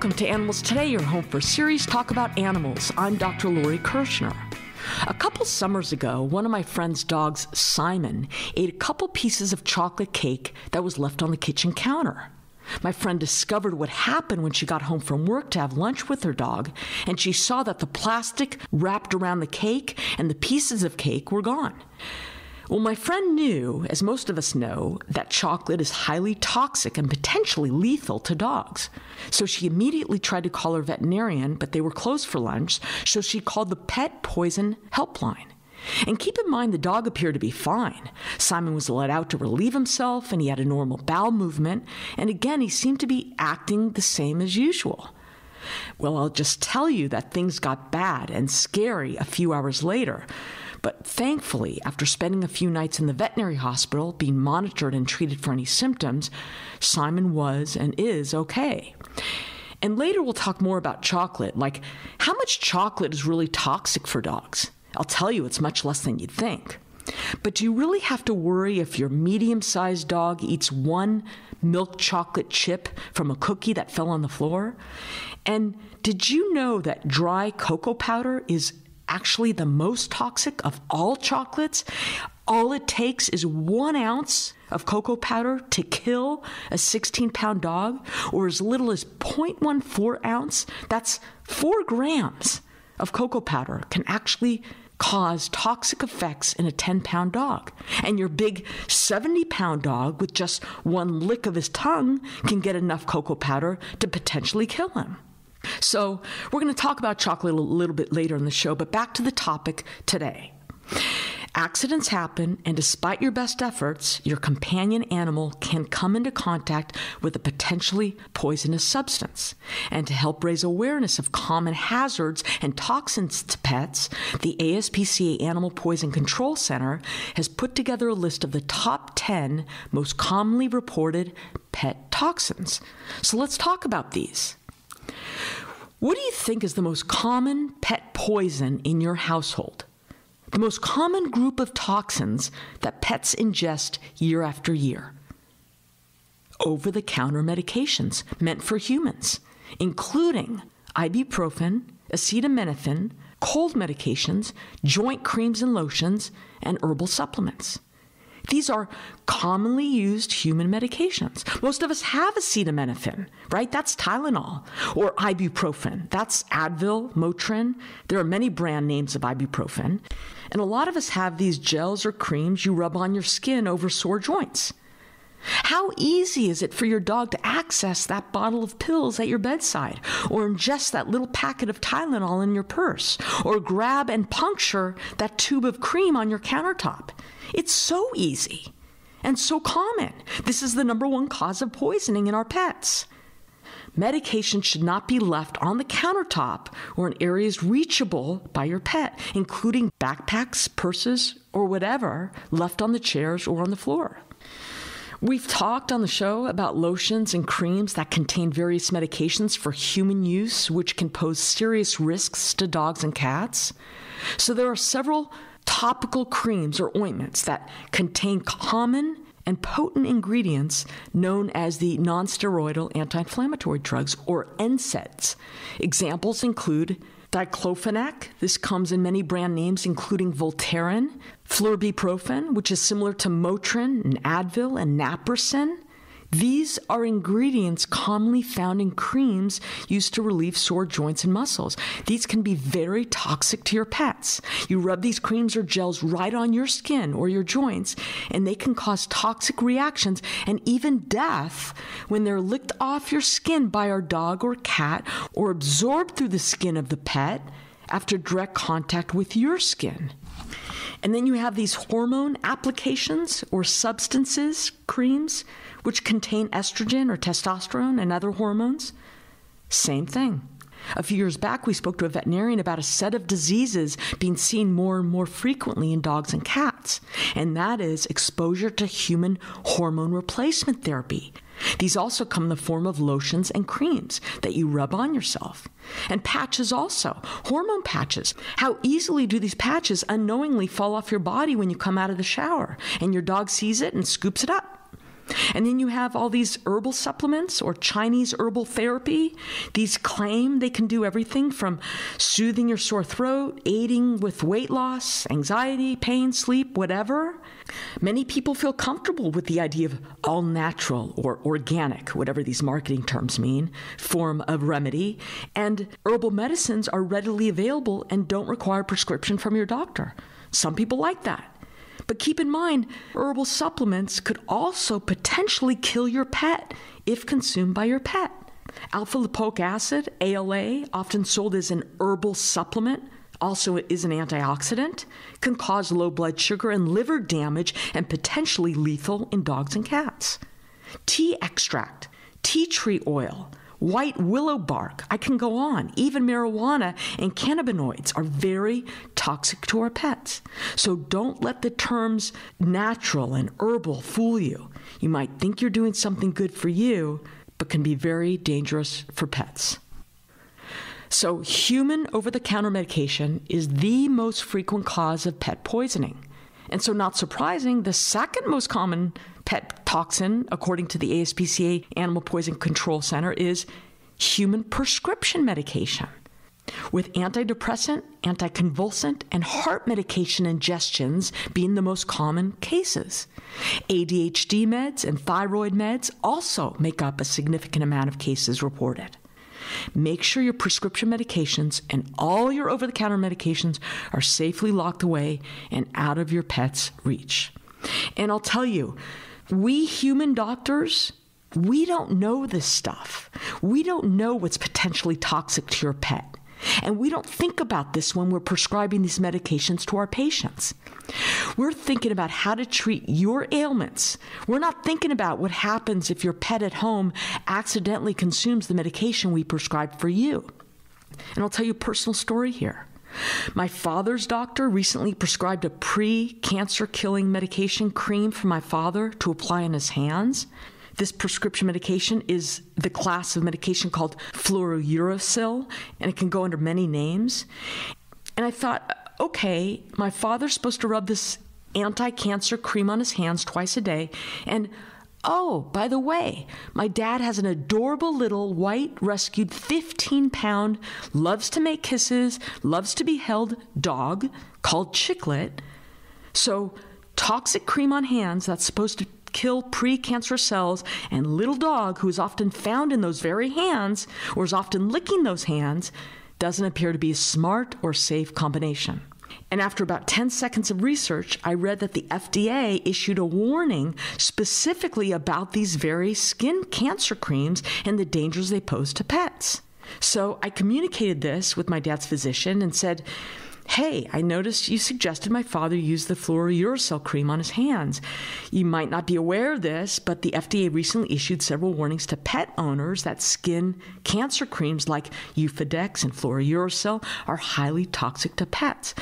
Welcome to Animals Today, your home for series Talk About Animals. I'm Dr. Lori Kirshner. A couple summers ago, one of my friend's dogs, Simon, ate a couple pieces of chocolate cake that was left on the kitchen counter. My friend discovered what happened when she got home from work to have lunch with her dog, and she saw that the plastic wrapped around the cake and the pieces of cake were gone. Well, my friend knew, as most of us know, that chocolate is highly toxic and potentially lethal to dogs. So she immediately tried to call her veterinarian, but they were closed for lunch, so she called the Pet Poison Helpline. And keep in mind, the dog appeared to be fine. Simon was let out to relieve himself, and he had a normal bowel movement, and again, he seemed to be acting the same as usual. Well, I'll just tell you that things got bad and scary a few hours later. But thankfully, after spending a few nights in the veterinary hospital, being monitored and treated for any symptoms, Simon was and is okay. And later we'll talk more about chocolate, like how much chocolate is really toxic for dogs. I'll tell you, it's much less than you'd think. But do you really have to worry if your medium-sized dog eats one milk chocolate chip from a cookie that fell on the floor? And did you know that dry cocoa powder is actually the most toxic of all chocolates? All it takes is 1 ounce of cocoa powder to kill a 16-pound dog, or as little as 0.14 ounce. That's 4 grams of cocoa powder can actually cause toxic effects in a 10-pound dog. And your big 70-pound dog with just one lick of his tongue can get enough cocoa powder to potentially kill him. So we're going to talk about chocolate a little bit later in the show, but back to the topic today. Accidents happen, and despite your best efforts, your companion animal can come into contact with a potentially poisonous substance. And to help raise awareness of common hazards and toxins to pets, the ASPCA Animal Poison Control Center has put together a list of the top 10 most commonly reported pet toxins. So let's talk about these. What do you think is the most common pet poison in your household? The most common group of toxins that pets ingest year after year? Over-the-counter medications meant for humans, including ibuprofen, acetaminophen, cold medications, joint creams and lotions, and herbal supplements. These are commonly used human medications. Most of us have acetaminophen, right? That's Tylenol. Or ibuprofen. That's Advil, Motrin. There are many brand names of ibuprofen. And a lot of us have these gels or creams you rub on your skin over sore joints. How easy is it for your dog to access that bottle of pills at your bedside, or ingest that little packet of Tylenol in your purse, or grab and puncture that tube of cream on your countertop? It's so easy and so common. This is the #1 cause of poisoning in our pets. Medication should not be left on the countertop or in areas reachable by your pet, including backpacks, purses, or whatever left on the chairs or on the floor. We've talked on the show about lotions and creams that contain various medications for human use, which can pose serious risks to dogs and cats. So there are several topical creams or ointments that contain common and potent ingredients known as the nonsteroidal anti-inflammatory drugs, or NSAIDs. Examples include diclofenac. This comes in many brand names, including Voltaren, flurbiprofen, which is similar to Motrin and Advil, and naproxen. These are ingredients commonly found in creams used to relieve sore joints and muscles. These can be very toxic to your pets. You rub these creams or gels right on your skin or your joints, and they can cause toxic reactions and even death when they're licked off your skin by our dog or cat, or absorbed through the skin of the pet after direct contact with your skin. And then you have these hormone applications or substances, creams, which contain estrogen or testosterone and other hormones. Same thing. A few years back, we spoke to a veterinarian about a set of diseases being seen more and more frequently in dogs and cats, and that is exposure to human hormone replacement therapy. These also come in the form of lotions and creams that you rub on yourself. And patches also, hormone patches. How easily do these patches unknowingly fall off your body when you come out of the shower, and your dog sees it and scoops it up? And then you have all these herbal supplements or Chinese herbal therapy. These claim they can do everything from soothing your sore throat, aiding with weight loss, anxiety, pain, sleep, whatever. Many people feel comfortable with the idea of all natural or organic, whatever these marketing terms mean, form of remedy. And herbal medicines are readily available and don't require prescription from your doctor. Some people like that. But keep in mind, herbal supplements could also potentially kill your pet if consumed by your pet. Alpha-lipoic acid, ALA, often sold as an herbal supplement, also is an antioxidant, can cause low blood sugar and liver damage and potentially lethal in dogs and cats. Tea extract, tea tree oil, white willow bark, I can go on. Even marijuana and cannabinoids are very toxic to our pets. So don't let the terms natural and herbal fool you. You might think you're doing something good for you, but can be very dangerous for pets. So human over-the-counter medication is the most frequent cause of pet poisoning. And so not surprising, the second most common pet toxin, according to the ASPCA Animal Poison Control Center, is human prescription medication. With antidepressant, anticonvulsant, and heart medication ingestions being the most common cases. ADHD meds and thyroid meds also make up a significant amount of cases reported. Make sure your prescription medications and all your over-the-counter medications are safely locked away and out of your pet's reach. And I'll tell you, we human doctors, we don't know this stuff. We don't know what's potentially toxic to your pet. And we don't think about this when we're prescribing these medications to our patients. We're thinking about how to treat your ailments. We're not thinking about what happens if your pet at home accidentally consumes the medication we prescribed for you. And I'll tell you a personal story here. My father's doctor recently prescribed a pre-cancer killing medication cream for my father to apply on his hands. This prescription medication is the class of medication called fluorouracil, and it can go under many names. And I thought, okay, my father's supposed to rub this anti-cancer cream on his hands twice a day, and oh, by the way, my dad has an adorable little white rescued 15-pound, loves to make kisses, loves to be held dog called Chiclet. So toxic cream on hands that's supposed to kill precancerous cells, and little dog who is often found in those very hands or is often licking those hands doesn't appear to be a smart or safe combination. And after about 10 seconds of research, I read that the FDA issued a warning specifically about these very skin cancer creams and the dangers they pose to pets. So I communicated this with my dad's physician and said, hey, I noticed you suggested my father use the fluorouracil cream on his hands. You might not be aware of this, but the FDA recently issued several warnings to pet owners that skin cancer creams like Euphodex and fluorouracil are highly toxic to pets.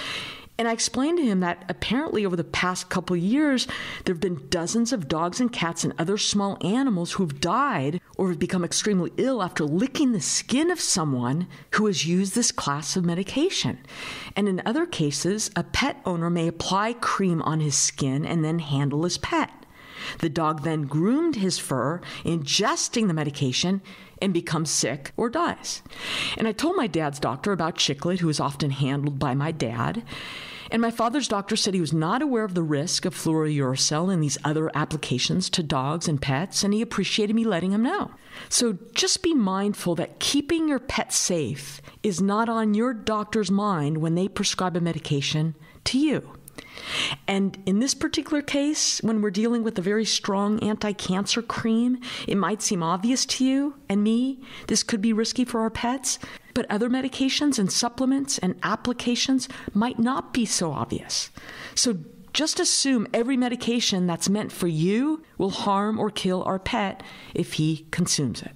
And I explained to him that apparently over the past couple years, there have been dozens of dogs and cats and other small animals who've died or have become extremely ill after licking the skin of someone who has used this class of medication. And in other cases, a pet owner may apply cream on his skin and then handle his pet. The dog then groomed his fur, ingesting the medication, and becomes sick or dies. And I told my dad's doctor about Chiclet, who is often handled by my dad. And my father's doctor said he was not aware of the risk of fluorouracil and these other applications to dogs and pets, and he appreciated me letting him know. So just be mindful that keeping your pet safe is not on your doctor's mind when they prescribe a medication to you. And in this particular case, when we're dealing with a very strong anti-cancer cream, it might seem obvious to you and me, this could be risky for our pets, but other medications and supplements and applications might not be so obvious. So just assume every medication that's meant for you will harm or kill our pet if he consumes it.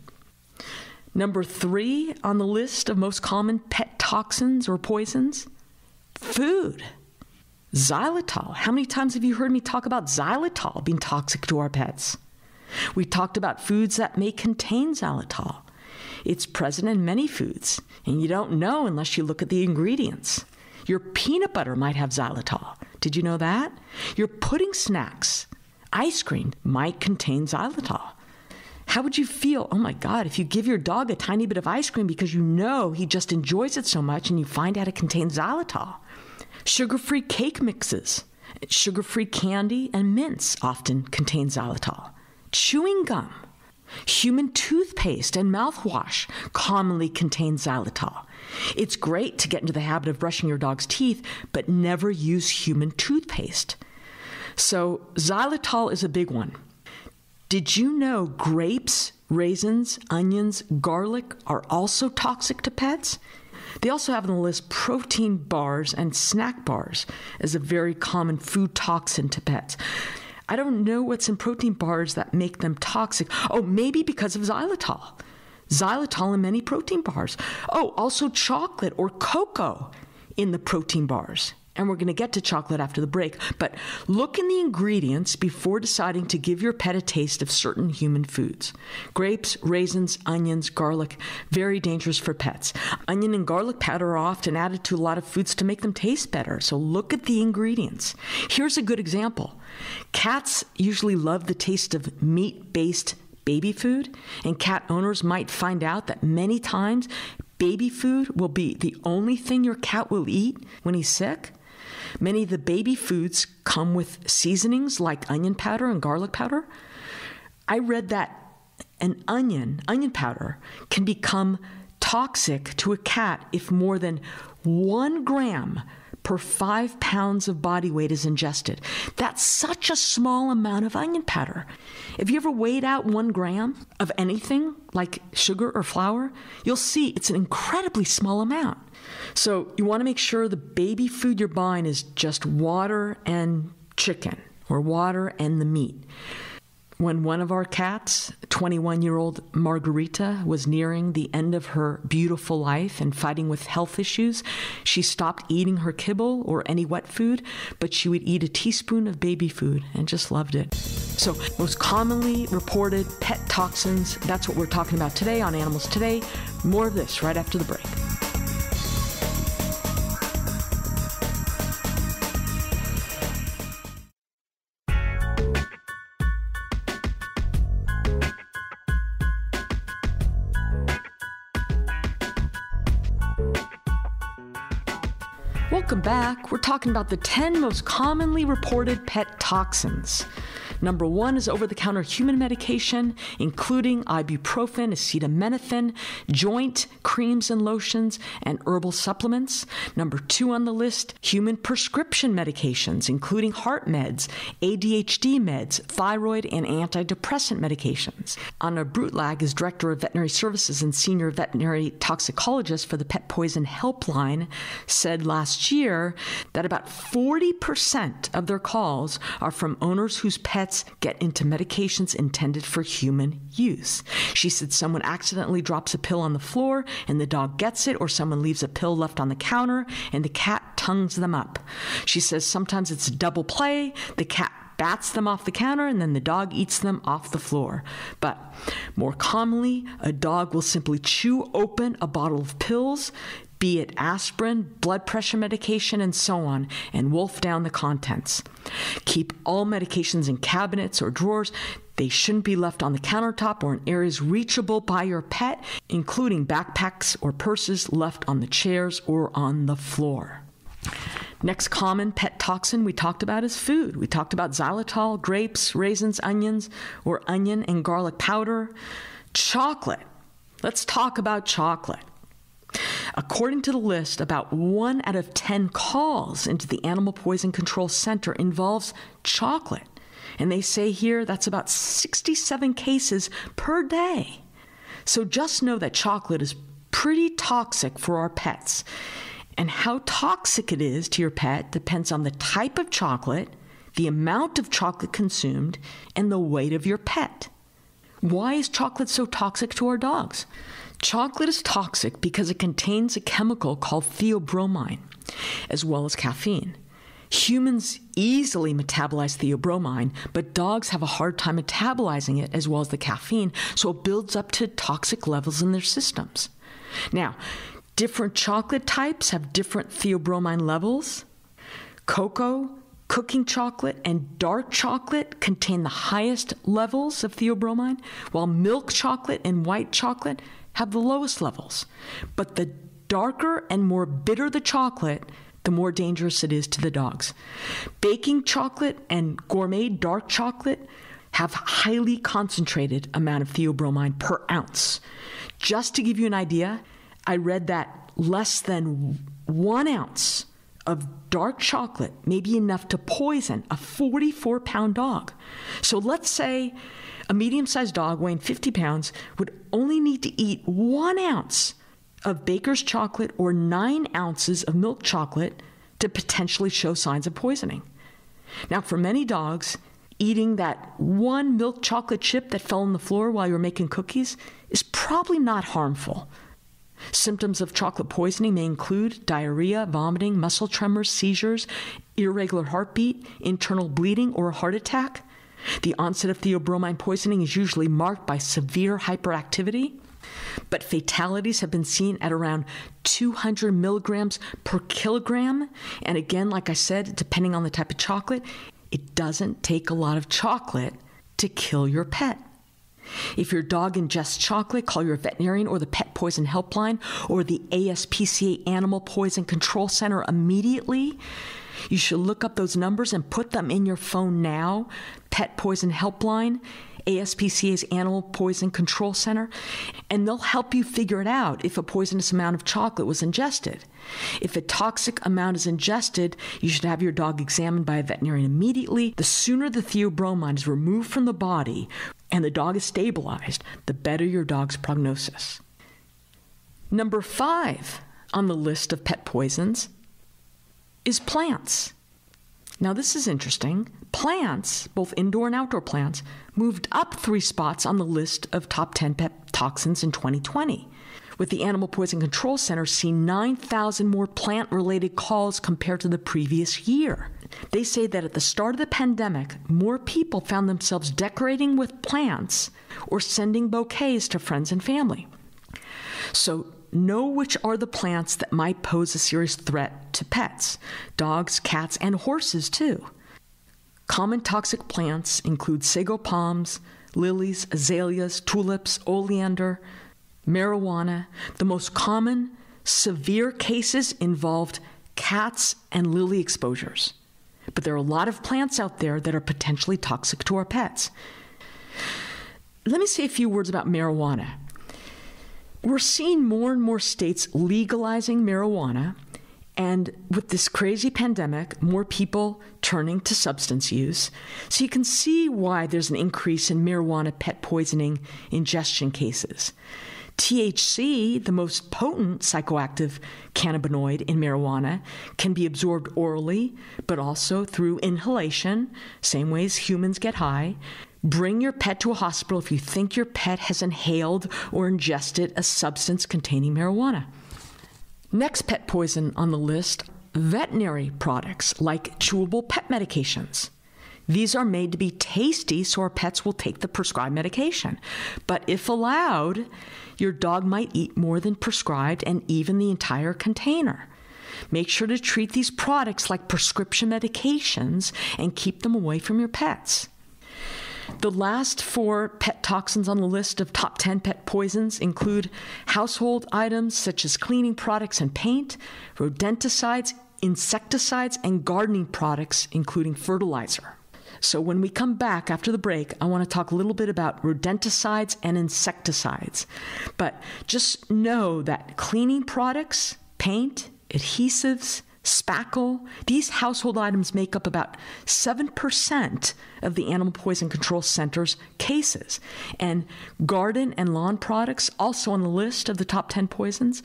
Number 3 on the list of most common pet toxins or poisons, food. Xylitol. How many times have you heard me talk about xylitol being toxic to our pets? We talked about foods that may contain xylitol. It's present in many foods, and you don't know unless you look at the ingredients. Your peanut butter might have xylitol. Did you know that? Your pudding snacks Ice cream might contain xylitol. How would you feel, oh my God, if you give your dog a tiny bit of ice cream because you know he just enjoys it so much and you find out it contains xylitol? Sugar-free cake mixes, sugar-free candy, and mints often contain xylitol. Chewing gum, human toothpaste, and mouthwash commonly contain xylitol. It's great to get into the habit of brushing your dog's teeth, but never use human toothpaste. So xylitol is a big one. Did you know grapes, raisins, onions, garlic are also toxic to pets? They also have on the list protein bars and snack bars as a very common food toxin to pets. I don't know what's in protein bars that make them toxic. Oh, maybe because of xylitol. Xylitol in many protein bars. Oh, also chocolate or cocoa in the protein bars. And we're going to get to chocolate after the break. But look in the ingredients before deciding to give your pet a taste of certain human foods. Grapes, raisins, onions, garlic, very dangerous for pets. Onion and garlic powder are often added to a lot of foods to make them taste better. So look at the ingredients. Here's a good example. Cats usually love the taste of meat-based baby food, and cat owners might find out that many times baby food will be the only thing your cat will eat when he's sick. Many of the baby foods come with seasonings like onion powder and garlic powder. I read that an onion powder, can become toxic to a cat if more than 1 gram per 5 pounds of body weight is ingested. That's such a small amount of onion powder. If you ever weighed out 1 gram of anything like sugar or flour, you'll see it's an incredibly small amount. So you want to make sure the baby food you're buying is just water and chicken or water and the meat. When one of our cats, 21-year-old Margarita, was nearing the end of her beautiful life and fighting with health issues, she stopped eating her kibble or any wet food, but she would eat a teaspoon of baby food and just loved it. So most commonly reported pet toxins, that's what we're talking about today on Animals Today. More of this right after the break. Welcome back. We're talking about the 10 most commonly reported pet toxins. Number one is over-the-counter human medication, including ibuprofen, acetaminophen, joint creams and lotions, and herbal supplements. Number two on the list, human prescription medications, including heart meds, ADHD meds, thyroid, and antidepressant medications. Anna Brutlag is Director of Veterinary Services and Senior Veterinary Toxicologist for the Pet Poison Helpline, said last year that about 40% of their calls are from owners whose pets get into medications intended for human use. She said someone accidentally drops a pill on the floor and the dog gets it, or someone leaves a pill left on the counter and the cat tongues them up. She says sometimes it's double play. The cat bats them off the counter and then the dog eats them off the floor. But more commonly, a dog will simply chew open a bottle of pills, be it aspirin, blood pressure medication, and so on, and wolf down the contents. Keep all medications in cabinets or drawers. They shouldn't be left on the countertop or in areas reachable by your pet, including backpacks or purses left on the chairs or on the floor. Next common pet toxin we talked about is food. We talked about xylitol, grapes, raisins, onions, or onion and garlic powder. Chocolate. Let's talk about chocolate. According to the list, about 1 out of 10 calls into the Animal Poison Control Center involves chocolate. And they say here that's about 67 cases per day. So just know that chocolate is pretty toxic for our pets. And how toxic it is to your pet depends on the type of chocolate, the amount of chocolate consumed, and the weight of your pet. Why is chocolate so toxic to our dogs? Chocolate is toxic because it contains a chemical called theobromine, as well as caffeine. Humans easily metabolize theobromine, but dogs have a hard time metabolizing it as well as the caffeine, so it builds up to toxic levels in their systems. Now, different chocolate types have different theobromine levels. Cocoa, Cooking chocolate and dark chocolate contain the highest levels of theobromine, while milk chocolate and white chocolate have the lowest levels. But the darker and more bitter the chocolate, the more dangerous it is to the dogs. Baking chocolate and gourmet dark chocolate have highly concentrated amount of theobromine per ounce. Just to give you an idea, I read that less than 1 ounce of dark chocolate may be enough to poison a 44-pound dog. So let's say a medium-sized dog weighing 50 pounds would only need to eat 1 ounce of baker's chocolate or 9 ounces of milk chocolate to potentially show signs of poisoning. Now, for many dogs, eating that one milk chocolate chip that fell on the floor while you were making cookies is probably not harmful. Symptoms of chocolate poisoning may include diarrhea, vomiting, muscle tremors, seizures, irregular heartbeat, internal bleeding, or a heart attack. The onset of theobromine poisoning is usually marked by severe hyperactivity, but fatalities have been seen at around 200 milligrams per kilogram. And again, like I said, depending on the type of chocolate, it doesn't take a lot of chocolate to kill your pet. If your dog ingests chocolate, call your veterinarian or the Pet Poison Helpline or the ASPCA Animal Poison Control Center immediately. You should look up those numbers and put them in your phone now. Pet Poison Helpline, ASPCA's Animal Poison Control Center, and they'll help you figure it out if a poisonous amount of chocolate was ingested. If a toxic amount is ingested, you should have your dog examined by a veterinarian immediately. The sooner the theobromine is removed from the body and the dog is stabilized, the better your dog's prognosis. Number 5 on the list of pet poisons is plants. Now, this is interesting. Plants, both indoor and outdoor plants, moved up 3 spots on the list of top 10 pet toxins in 2020, with the Animal Poison Control Center seeing 9,000 more plant-related calls compared to the previous year. They say that at the start of the pandemic, more people found themselves decorating with plants or sending bouquets to friends and family. So know which are the plants that might pose a serious threat to pets, dogs, cats, and horses too. Common toxic plants include sago palms, lilies, azaleas, tulips, oleander, marijuana. The most common severe cases involved cats and lily exposures. But there are a lot of plants out there that are potentially toxic to our pets. Let me say a few words about marijuana. We're seeing more and more states legalizing marijuana, and with this crazy pandemic, more people turning to substance use. So you can see why there's an increase in marijuana pet poisoning ingestion cases. THC, the most potent psychoactive cannabinoid in marijuana, can be absorbed orally, but also through inhalation, same way as humans get high. Bring your pet to a hospital if you think your pet has inhaled or ingested a substance containing marijuana. Next pet poison on the list, veterinary products like chewable pet medications. These are made to be tasty so our pets will take the prescribed medication. But if allowed, your dog might eat more than prescribed and even the entire container. Make sure to treat these products like prescription medications and keep them away from your pets. The last 4 pet toxins on the list of top 10 pet poisons include household items such as cleaning products and paint, rodenticides, insecticides, and gardening products, including fertilizer. So when we come back after the break, I want to talk a little bit about rodenticides and insecticides. But just know that cleaning products, paint, adhesives, spackle, these household items make up about 7% of the Animal Poison Control Center's cases. And garden and lawn products, also on the list of the top 10 poisons.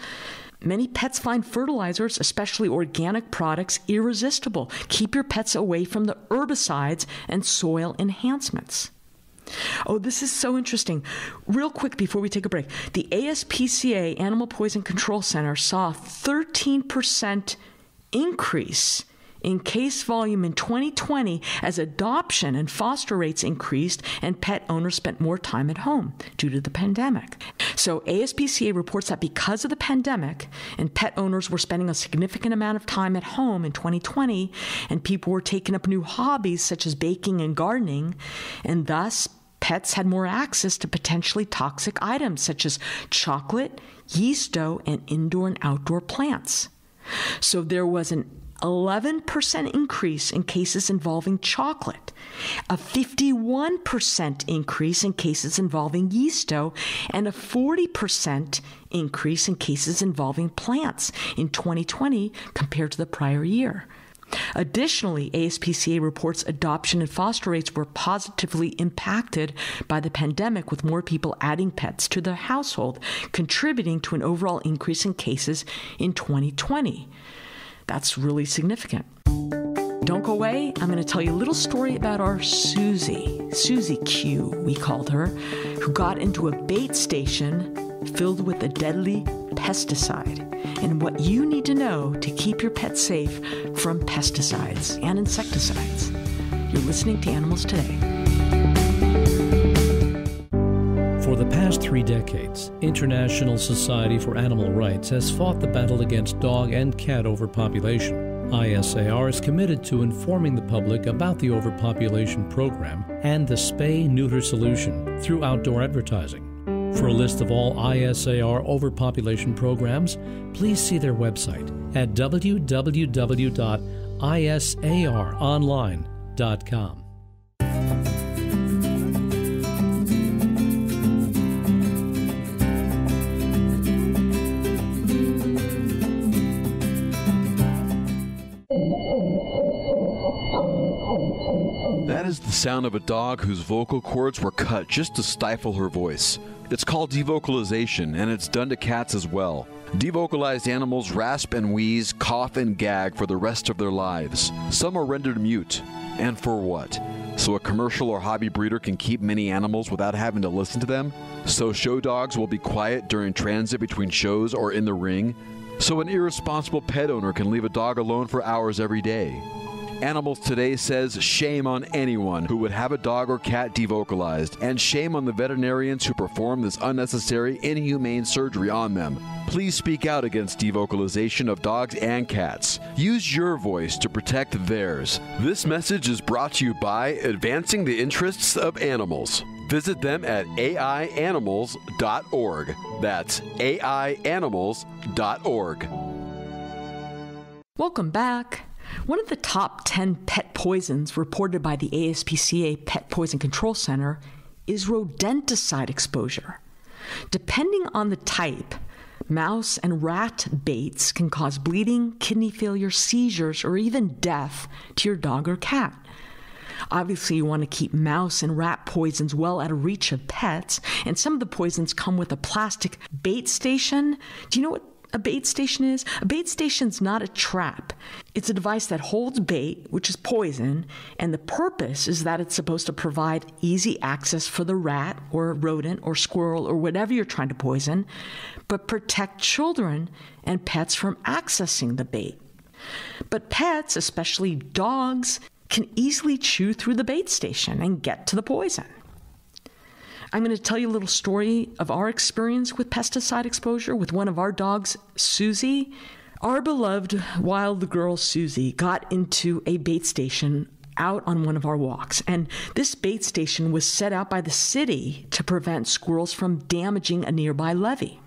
Many pets find fertilizers, especially organic products, irresistible. Keep your pets away from the herbicides and soil enhancements. Oh, this is so interesting. Real quick before we take a break, the ASPCA Animal Poison Control Center saw a 13% increase in case volume in 2020 as adoption and foster rates increased and pet owners spent more time at home due to the pandemic. So ASPCA reports that because of the pandemic and pet owners were spending a significant amount of time at home in 2020, and people were taking up new hobbies such as baking and gardening, and thus pets had more access to potentially toxic items such as chocolate, yeast dough, and indoor and outdoor plants. So there was an 11% increase in cases involving chocolate, a 51% increase in cases involving yeast dough, and a 40% increase in cases involving plants in 2020 compared to the prior year. Additionally, ASPCA reports adoption and foster rates were positively impacted by the pandemic, with more people adding pets to their household, contributing to an overall increase in cases in 2020. That's really significant. Don't go away. I'm going to tell you a little story about our Susie, Susie Q, we called her, who got into a bait station filled with a deadly pesticide, and what you need to know to keep your pet safe from pesticides and insecticides. You're listening to Animals Today. For the past 3 decades, International Society for Animal Rights has fought the battle against dog and cat overpopulation. ISAR is committed to informing the public about the overpopulation program and the spay-neuter solution through outdoor advertising. For a list of all ISAR overpopulation programs, please see their website at www.isaronline.com. That is the sound of a dog whose vocal cords were cut just to stifle her voice. It's called devocalization, and it's done to cats as well. Devocalized animals rasp and wheeze, cough and gag for the rest of their lives. Some are rendered mute. And for what? So a commercial or hobby breeder can keep many animals without having to listen to them? So show dogs will be quiet during transit between shows or in the ring? So an irresponsible pet owner can leave a dog alone for hours every day? Animals Today says shame on anyone who would have a dog or cat devocalized, and shame on the veterinarians who perform this unnecessary, inhumane surgery on them. Please speak out against devocalization of dogs and cats. Use your voice to protect theirs. This message is brought to you by Advancing the Interests of Animals. Visit them at AIAnimals.org. That's AIAnimals.org. Welcome back. One of the top 10 pet poisons reported by the ASPCA Pet Poison Control Center is rodenticide exposure. Depending on the type, mouse and rat baits can cause bleeding, kidney failure, seizures, or even death to your dog or cat. Obviously, you want to keep mouse and rat poisons well out of reach of pets, and some of the poisons come with a plastic bait station. Do you know what a bait station is? A bait station's not a trap. It's a device that holds bait, which is poison, and the purpose is that it's supposed to provide easy access for the rat or rodent or squirrel or whatever you're trying to poison, but protect children and pets from accessing the bait. But pets, especially dogs, can easily chew through the bait station and get to the poison. I'm going to tell you a little story of our experience with pesticide exposure with one of our dogs, Susie. Our beloved wild girl, Susie, got into a bait station out on one of our walks. And this bait station was set out by the city to prevent squirrels from damaging a nearby levee.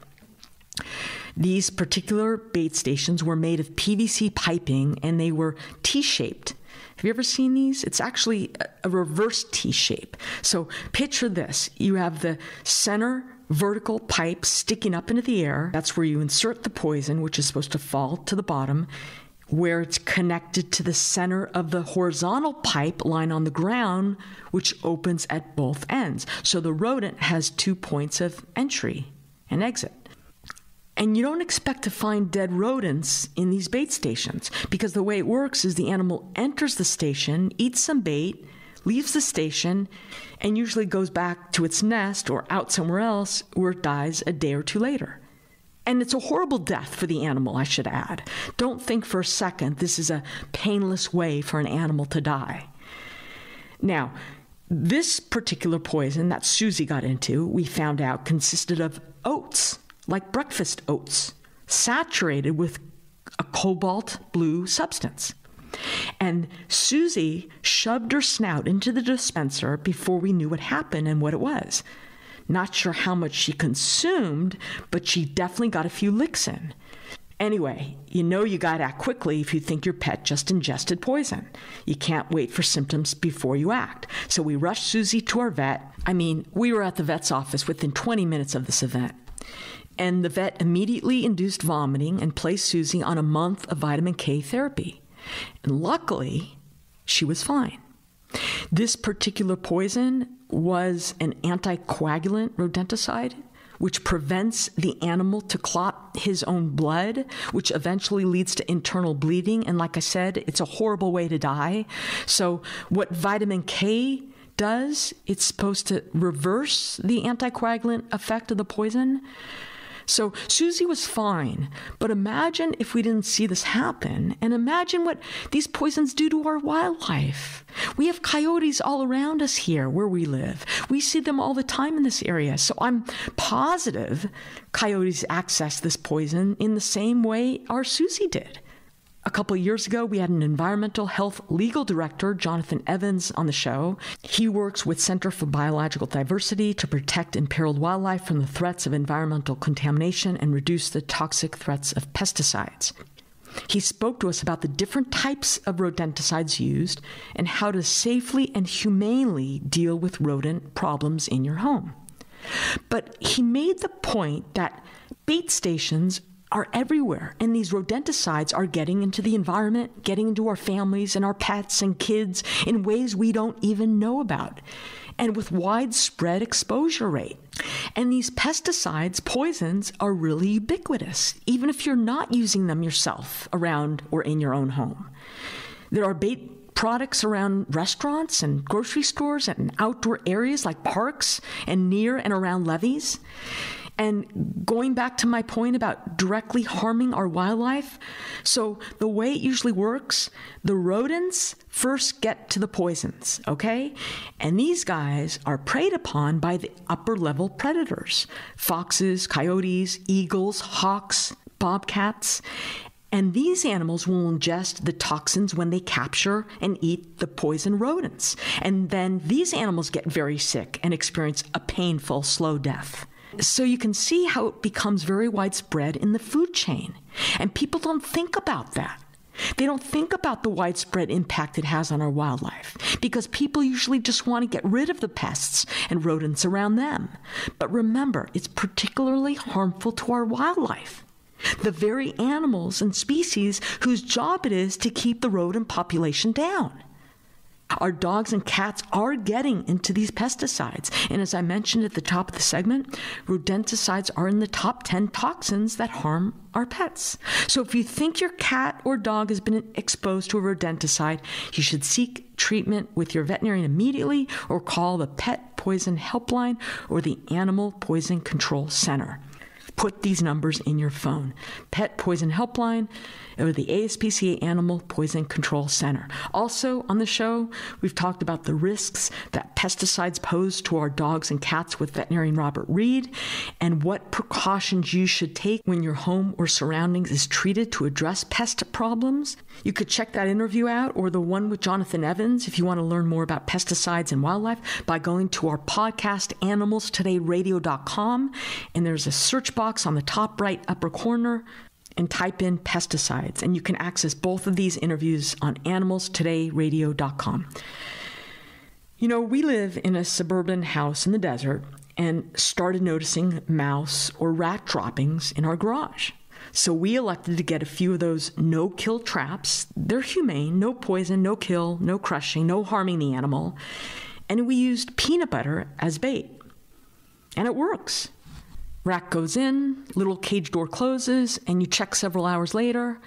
These particular bait stations were made of PVC piping, and they were T-shaped. Have you ever seen these? It's actually a reverse T shape. So picture this. You have the center vertical pipe sticking up into the air. That's where you insert the poison, which is supposed to fall to the bottom, where it's connected to the center of the horizontal pipe lying on the ground, which opens at both ends. So the rodent has 2 points of entry and exit. And you don't expect to find dead rodents in these bait stations, because the way it works is the animal enters the station, eats some bait, leaves the station, and usually goes back to its nest or out somewhere else where it dies a day or two later. And it's a horrible death for the animal, I should add. Don't think for a second this is a painless way for an animal to die. Now, This particular poison that Susie got into, we found out, consisted of oats, like breakfast oats, saturated with a cobalt blue substance. And Susie shoved her snout into the dispenser before we knew what happened and what it was. Not sure how much she consumed, but she definitely got a few licks in. Anyway, you know you got to act quickly if you think your pet just ingested poison. You can't wait for symptoms before you act. So we rushed Susie to our vet. I mean, we were at the vet's office within 20 minutes of this event. And the vet immediately induced vomiting and placed Susie on a month of vitamin K therapy. And luckily, she was fine. This particular poison was an anticoagulant rodenticide, which prevents the animal to clot his own blood, which eventually leads to internal bleeding. And like I said, it's a horrible way to die. So what vitamin K does, it's supposed to reverse the anticoagulant effect of the poison. So Susie was fine, but imagine if we didn't see this happen, and imagine what these poisons do to our wildlife. We have coyotes all around us here where we live. We see them all the time in this area. So I'm positive coyotes access this poison in the same way our Susie did. A couple of years ago, we had an environmental health legal director, Jonathan Evans, on the show. He works with Center for Biological Diversity to protect imperiled wildlife from the threats of environmental contamination and reduce the toxic threats of pesticides. He spoke to us about the different types of rodenticides used and how to safely and humanely deal with rodent problems in your home. But he made the point that bait stations are everywhere, and these rodenticides are getting into the environment, getting into our families and our pets and kids in ways we don't even know about, and with widespread exposure rate. And these pesticides, poisons, are really ubiquitous, even if you're not using them yourself around or in your own home. There are bait products around restaurants and grocery stores and outdoor areas like parks and near and around levees. And going back to my point about directly harming our wildlife, so the way it usually works, the rodents first get to the poisons, okay? And these guys are preyed upon by the upper-level predators, foxes, coyotes, eagles, hawks, bobcats. And these animals will ingest the toxins when they capture and eat the poison rodents. And then these animals get very sick and experience a painful, slow death. So you can see how it becomes very widespread in the food chain. And people don't think about that. They don't think about the widespread impact it has on our wildlife, because people usually just want to get rid of the pests and rodents around them. But remember, it's particularly harmful to our wildlife, the very animals and species whose job it is to keep the rodent population down. Our dogs and cats are getting into these pesticides. And as I mentioned at the top of the segment, rodenticides are in the top 10 toxins that harm our pets. So if you think your cat or dog has been exposed to a rodenticide, you should seek treatment with your veterinarian immediately or call the Pet Poison Helpline or the Animal Poison Control Center. Put these numbers in your phone. Pet Poison Helpline or the ASPCA Animal Poison Control Center. Also on the show, we've talked about the risks that pesticides pose to our dogs and cats with veterinarian Robert Reed, and what precautions you should take when your home or surroundings is treated to address pest problems. You could check that interview out or the one with Jonathan Evans if you want to learn more about pesticides and wildlife by going to our podcast, AnimalsTodayRadio.com, and there's a search box on the top right upper corner, and type in pesticides, and you can access both of these interviews on AnimalsTodayRadio.com. You know, we live in a suburban house in the desert and started noticing mouse or rat droppings in our garage. So we elected to get a few of those no-kill traps. They're humane, no poison, no kill, no crushing, no harming the animal. And we used peanut butter as bait. And it works. Rat goes in, little cage door closes, and you check several hours later.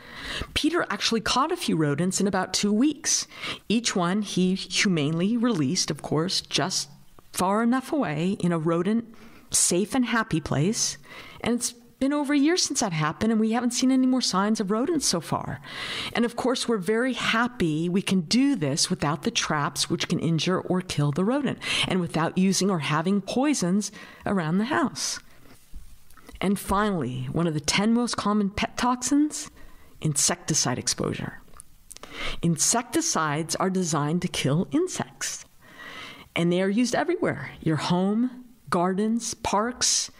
Peter actually caught a few rodents in about 2 weeks. Each one he humanely released, of course, just far enough away in a rodent safe and happy place. And it's been over a year since that happened, and we haven't seen any more signs of rodents so far. And of course, we're very happy we can do this without the traps, which can injure or kill the rodent, and without using or having poisons around the house. And finally, one of the 10 most common pet toxins, insecticide exposure. Insecticides are designed to kill insects, and they are used everywhere, your home, gardens, parks,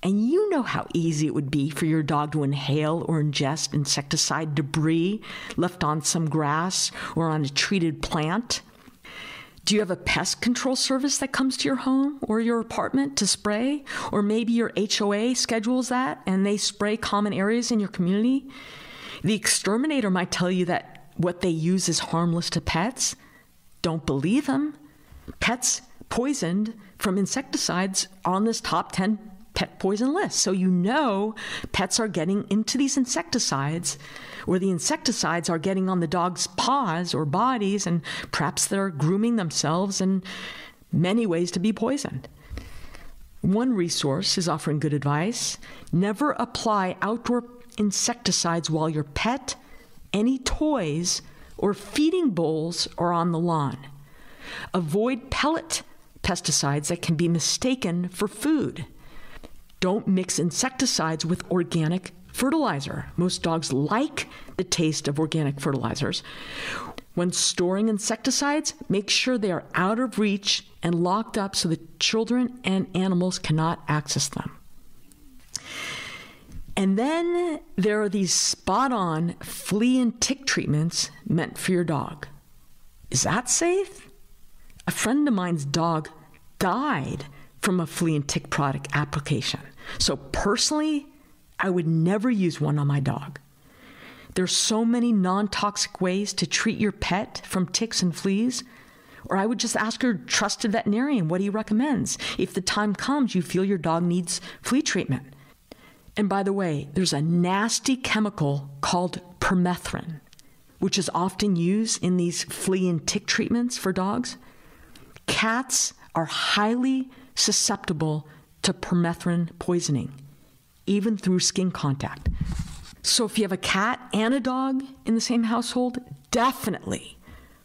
and you know how easy it would be for your dog to inhale or ingest insecticide debris left on some grass or on a treated plant. Do you have a pest control service that comes to your home or your apartment to spray? Or maybe your HOA schedules that and they spray common areas in your community? The exterminator might tell you that what they use is harmless to pets. Don't believe them. Pets poisoned from insecticides are on this top 10 pet poison list. So you know pets are getting into these insecticides, or the insecticides are getting on the dog's paws or bodies, and perhaps they're grooming themselves in many ways to be poisoned. One resource is offering good advice. Never apply outdoor insecticides while your pet, any toys, or feeding bowls are on the lawn. Avoid pellet pesticides that can be mistaken for food. Don't mix insecticides with organic fertilizer. Most dogs like the taste of organic fertilizers. When storing insecticides, make sure they are out of reach and locked up so that children and animals cannot access them. And then there are these spot-on flea and tick treatments meant for your dog. Is that safe? A friend of mine's dog died from a flea and tick product application. So personally, I would never use one on my dog. There's so many non-toxic ways to treat your pet from ticks and fleas, or I would just ask your trusted veterinarian what he recommends if the time comes you feel your dog needs flea treatment. And by the way, there's a nasty chemical called permethrin, which is often used in these flea and tick treatments for dogs. Cats are highly susceptible to permethrin poisoning, even through skin contact. So if you have a cat and a dog in the same household, definitely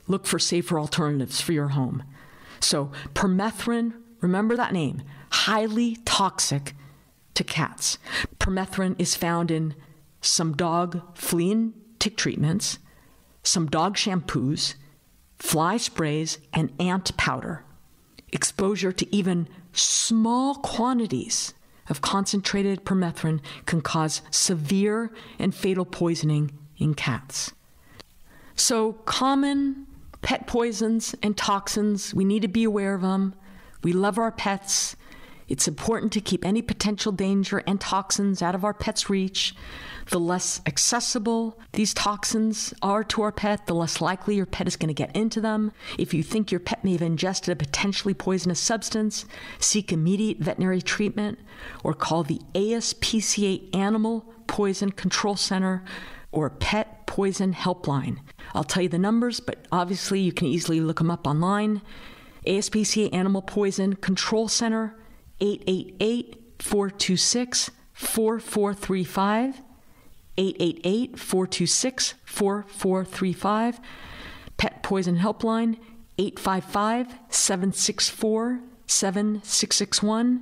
look for safer alternatives for your home. So permethrin, remember that name, highly toxic to cats. Permethrin is found in some dog flea and tick treatments, some dog shampoos, fly sprays, and ant powder. Exposure to even small quantities of concentrated permethrin can cause severe and fatal poisoning in cats. So common pet poisons and toxins, we need to be aware of them. We love our pets. It's important to keep any potential danger and toxins out of our pet's reach. The less accessible these toxins are to our pet, the less likely your pet is going to get into them. If you think your pet may have ingested a potentially poisonous substance, seek immediate veterinary treatment or call the ASPCA Animal Poison Control Center or Pet Poison Helpline. I'll tell you the numbers, but obviously you can easily look them up online. ASPCA Animal Poison Control Center, 888-426-4435, 888-426-4435, Pet Poison Helpline, 855-764-7661,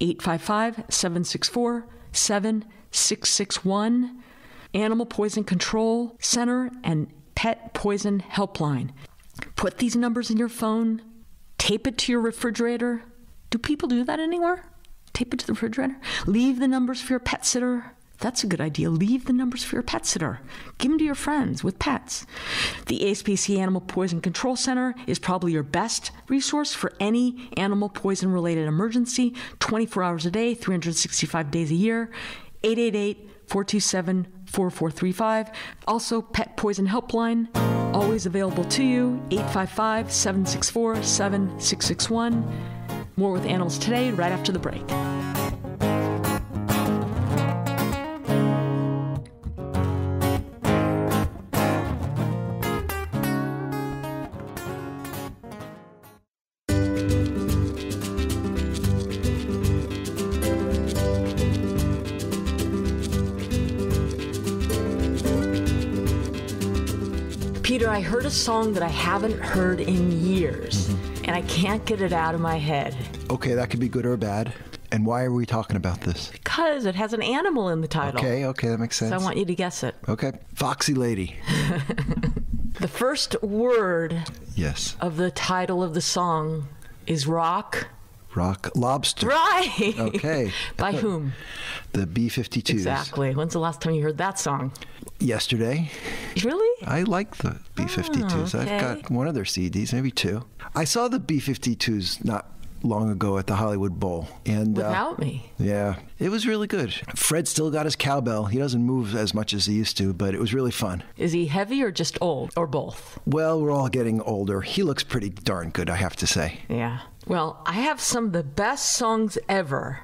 855-764-7661, Animal Poison Control Center, and Pet Poison Helpline. Put these numbers in your phone, tape it to your refrigerator. Do people do that anywhere? Tape it to the refrigerator? Leave the numbers for your pet sitter. That's a good idea. Leave the numbers for your pet sitter. Give them to your friends with pets. The ASPCA Animal Poison Control Center is probably your best resource for any animal poison-related emergency, 24 hours a day, 365 days a year, 888-427-4435. Also, Pet Poison Helpline, always available to you, 855-764-7661. More with Animals Today right after the break. Peter, I heard a song that I haven't heard in years, and I can't get it out of my head. Okay, that could be good or bad. And why are we talking about this? Because it has an animal in the title. Okay, that makes sense. So I want you to guess it. Okay. Foxy Lady. The first word of the title of the song is rock. Rock Lobster. Right. Okay. By whom? The B-52s. Exactly. When's the last time you heard that song? Yesterday. Really? I like the B-52s. Oh, okay. I've got one of their CDs, maybe two. I saw the B-52s not long ago at the Hollywood Bowl. And, without me. Yeah. It was really good. Fred still got his cowbell. He doesn't move as much as he used to, but it was really fun. Is he heavy or just old or both? Well, we're all getting older. He looks pretty darn good, I have to say. Yeah. Well, I have some of the best songs ever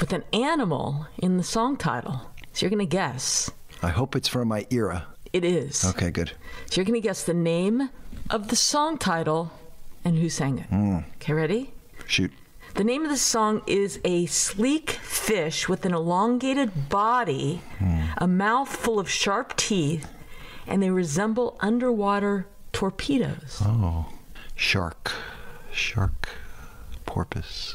with an animal in the song title. So you're going to guess. I hope it's from my era. It is. Okay, good. So you're going to guess the name of the song title and who sang it. Okay, ready? Shoot. The name of the song is A Sleek Fish with an Elongated Body, a Mouth Full of Sharp Teeth, and they resemble underwater torpedoes. Oh. Shark. Porpoise.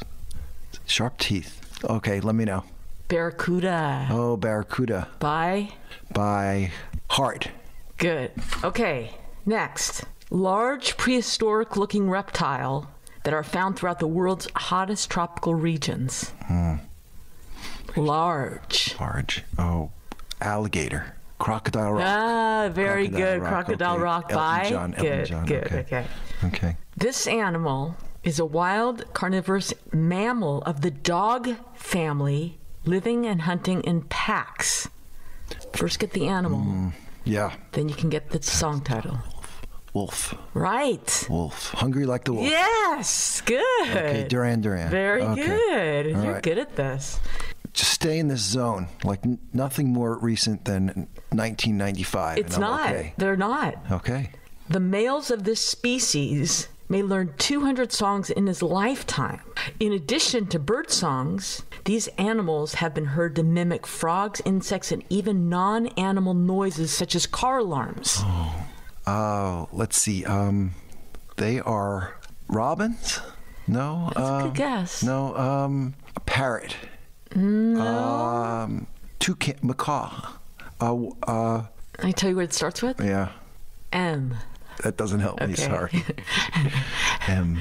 Sharp teeth. Okay, let me know. Barracuda. Oh, Barracuda. By Hart. Good. Okay, next. Large prehistoric-looking reptile that are found throughout the world's hottest tropical regions. Large. Oh, alligator. Crocodile Rock. Ah, very good. Crocodile Rock by Elton John. Good. Okay. This animal is a wild carnivorous mammal of the dog family, living and hunting in packs. First get the animal. Yeah. Then you can get the song title. Wolf. Right. Wolf. Hungry like the wolf. Yes. Good. Okay, Duran Duran. Very good. All You're good at this. Just stay in this zone. Like nothing more recent than 1995. It's not. Okay. They're not. Okay. The males of this species may learn 200 songs in his lifetime. In addition to bird songs, these animals have been heard to mimic frogs, insects, and even non-animal noises such as car alarms. Let's see. They are robins? No. That's a good guess. No. A parrot. No. Macaw. Can I tell you what it starts with? Yeah. M. That doesn't help me. Sorry. M.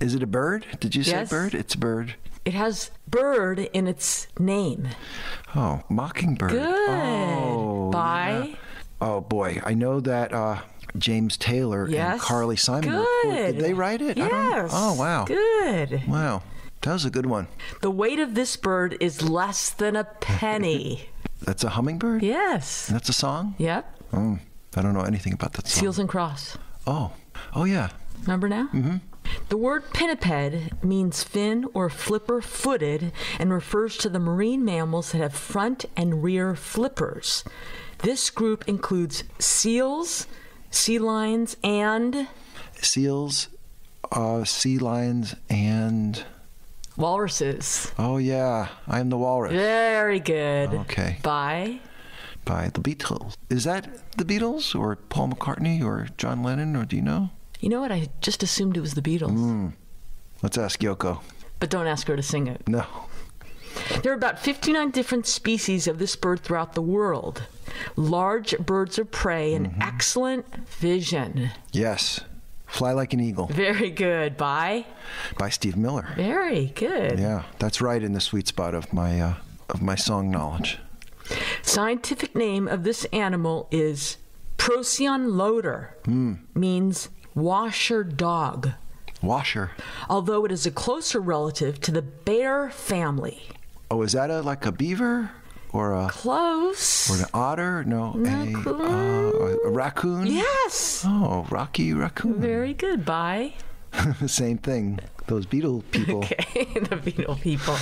Is it a bird? Did you say bird? It's a bird. It has bird in its name. Oh, mockingbird. Good. Oh, by. Yeah. Oh, boy. I know that James Taylor and Carly Simon. Good. Did they write it? Yes. Oh, wow. Good. Wow. That was a good one. The weight of this bird is less than a penny. That's a hummingbird? Yes. That's a song? Yep. I don't know anything about that song. Seals and Cross. Oh, yeah. Remember now? Mm-hmm. The word pinniped means fin or flipper-footed and refers to the marine mammals that have front and rear flippers. This group includes seals, sea lions, and... Walruses. Oh, yeah. I'm the walrus. Very good. Okay. By the Beatles. Is that the Beatles or Paul McCartney or John Lennon, or do you know? You know what? I just assumed it was the Beatles. Let's ask Yoko. But don't ask her to sing it. No. There are about 59 different species of this bird throughout the world. Large birds of prey and excellent vision. Yes. Fly Like an Eagle. Very good. By Steve Miller. Very good. Yeah, that's right in the sweet spot of my song knowledge. Scientific name of this animal is Procyon lotor. Means washer dog. Washer. Although it is a closer relative to the bear family. Oh, is that like a beaver? Or a... Close. Or an otter? No. A raccoon? Yes. Oh, Rocky Raccoon. Very good. Bye. Same thing. Those beetle people. Okay, the beetle people.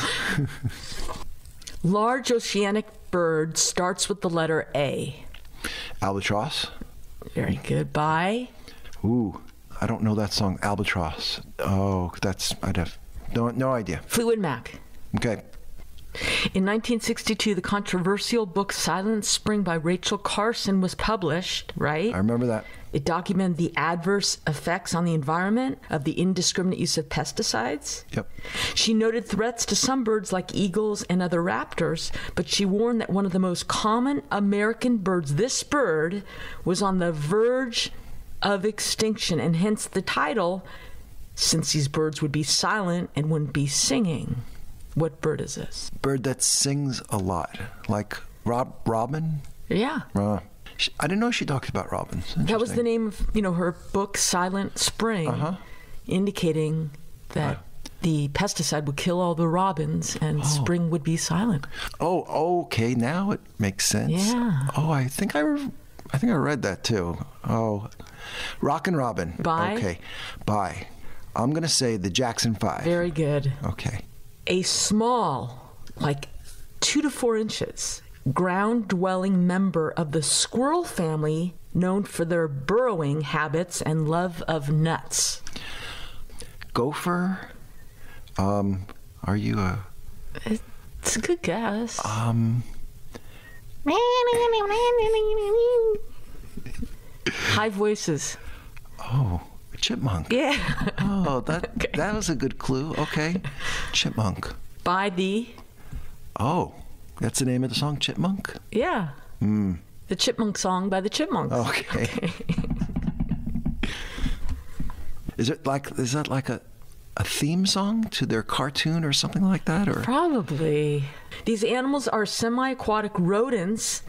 Large oceanic bird starts with the letter A. Albatross. Very good. Bye. Ooh, I don't know that song. Albatross. I'd have no idea. Fleetwood Mac. Okay. In 1962, the controversial book Silent Spring by Rachel Carson was published, right? I remember that. It documented the adverse effects on the environment of the indiscriminate use of pesticides. Yep. She noted threats to some birds like eagles and other raptors, but she warned that one of the most common American birds, this bird, was on the verge of extinction, and hence the title, since these birds would be silent and wouldn't be singing. What bird is this? Bird that sings a lot, like robin? Yeah. I didn't know she talked about robins. That was the name of, you know, her book, Silent Spring, indicating that the pesticide would kill all the robins and spring would be silent. Oh, okay. Now it makes sense. Yeah. Oh, I think I read that too. Oh, Rockin' Robin. Bye. Okay. Bye. I'm going to say the Jackson 5. Very good. Okay. A small, like 2 to 4 inches, ground-dwelling member of the squirrel family, known for their burrowing habits and love of nuts. Gopher? Are you a... It's a good guess. High voices. Oh, chipmunk. Yeah. Oh, that was a good clue. Okay. Chipmunk. By the... Oh, that's the name of the song, Chipmunk? Yeah. Mm. The Chipmunk song by the Chipmunks. Okay. Is that like a theme song to their cartoon or something like that? Or probably. These animals are semi-aquatic rodents,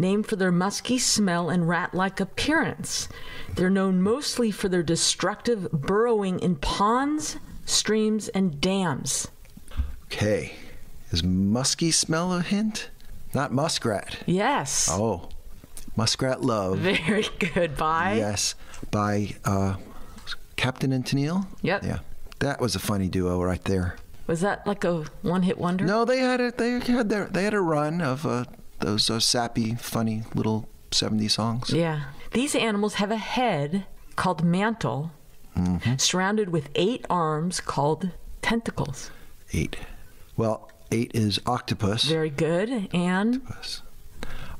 named for their musky smell and rat-like appearance. They're known mostly for their destructive burrowing in ponds, streams, and dams. Okay. Is musky smell a hint? Not muskrat. Yes. Oh, muskrat love. Very good. By? Yes. By Captain and Tennille? Yep. Yeah. That was a funny duo right there. Was that like a one-hit wonder? No, they had a run of those sappy, funny little 70s songs. Yeah. These animals have a head called mantle, surrounded with 8 arms called tentacles. 8. Well, 8 is octopus. Very good. And? Octopus.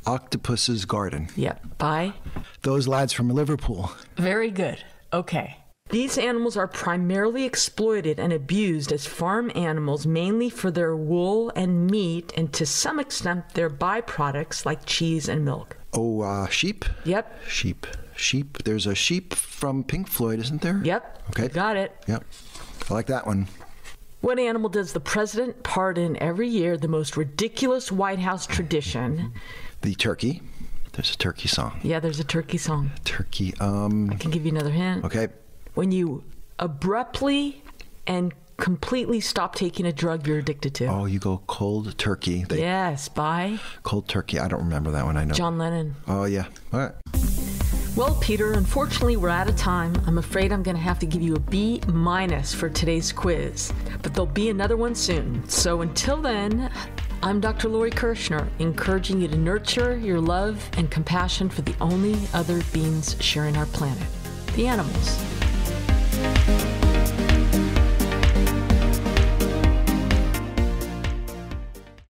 Octopus's Garden. Yep. By? Those lads from Liverpool. Very good. Okay. These animals are primarily exploited and abused as farm animals, mainly for their wool and meat, and to some extent their byproducts like cheese and milk. Oh, sheep? Yep. Sheep. There's a sheep from Pink Floyd, isn't there? Yep. Okay. You got it. Yep. I like that one. What animal does the president pardon every year, the most ridiculous White House tradition? The turkey. There's a turkey song. Yeah, there's a turkey song. Turkey. I can give you another hint. Okay. When you abruptly and completely stop taking a drug you're addicted to. Oh, you go cold turkey. Yes, by? Cold turkey. I don't remember that one. I know. John Lennon. Oh, yeah. All right. Well, Peter, unfortunately, we're out of time. I'm afraid I'm going to have to give you a B- for today's quiz. But there'll be another one soon. So until then, I'm Dr. Lori Kirshner, encouraging you to nurture your love and compassion for the only other beings sharing our planet, the animals.